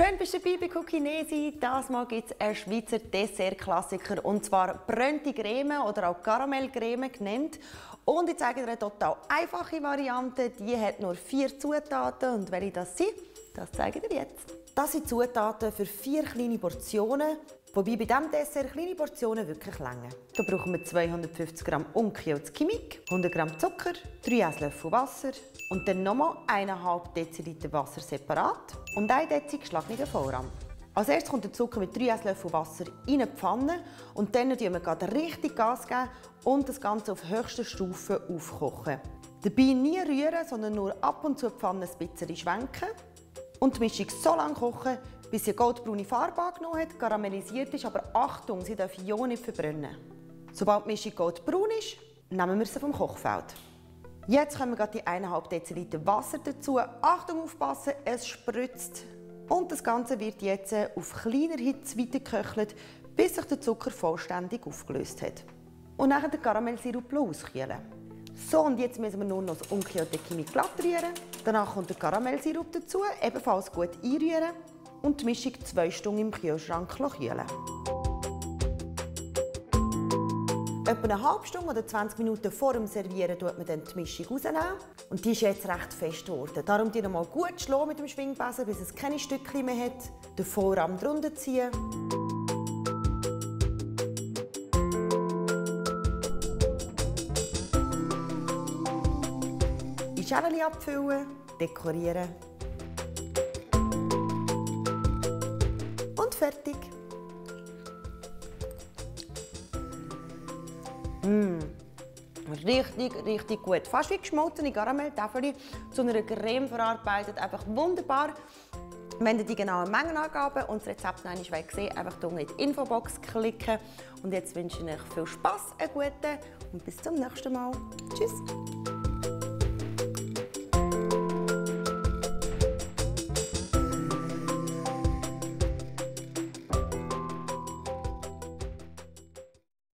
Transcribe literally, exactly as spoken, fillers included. Schön bist du dabei bei QimiQ. Das Mal gibt es einen Schweizer Dessert-Klassiker, und zwar Brönti-Creme oder auch Karamellcreme genannt. Und ich zeige dir eine total einfache Variante. Die hat nur vier Zutaten, und welche das sind, das zeige ich dir jetzt. Das sind Zutaten für vier kleine Portionen, wobei bei diesem Dessert kleine Portionen wirklich lange. Da brauchen wir zweihundertfünfzig Gramm Unki aus QimiQ, hundert Gramm Zucker, drei Esslöffel Wasser und dann nochmal eineinhalb Deziliter Wasser separat und ein Deziliter geschlagenen Vollrahm. Als erstes kommt der Zucker mit drei Esslöffel Wasser in die Pfanne, und dann geben wir gerade richtig Gas geben und das Ganze auf höchster Stufe aufkochen. Dabei nie rühren, sondern nur ab und zu die Pfanne ein bisschen schwenken. Und die Mischung so lange kochen, bis sie eine goldbraune Farbe angenommen hat, karamellisiert ist, aber Achtung, sie darf ja nicht verbrennen. Sobald die Mischung goldbraun ist, nehmen wir sie vom Kochfeld. Jetzt kommen wir die eineinhalb Deziliter Wasser dazu. Achtung, aufpassen, es spritzt. Und das Ganze wird jetzt auf kleiner Hitze weitergeköchelt, bis sich der Zucker vollständig aufgelöst hat. Und nachher den Karamellsirup auskühlen. So, und jetzt müssen wir nur noch das Unki und den QimiQ glatt rühren. Danach kommt der Karamellsirup dazu, ebenfalls gut einrühren und die Mischung zwei Stunden im Kühlschrank kühlen. Etwa eine halbe Stunde oder zwanzig Minuten vor dem Servieren tut man dann die Mischung rausnehmen. Und die ist jetzt recht fest geworden. Darum die noch mal gut schlagen mit dem Schwingbesen, bis es keine Stückchen mehr hat. Den Vorrahmen drunter ziehen. Schälchen abfüllen, dekorieren. Und fertig. Mmh. Richtig, richtig gut. Fast wie geschmolzene Karamelltäfelchen zu einer Creme verarbeitet. Einfach wunderbar. Wenn ihr die genauen Mengenangaben und das Rezept noch einmal sehen wollt, einfach hier in die Infobox klicken. Und jetzt wünsche ich euch viel Spass, einen guten, und bis zum nächsten Mal. Tschüss.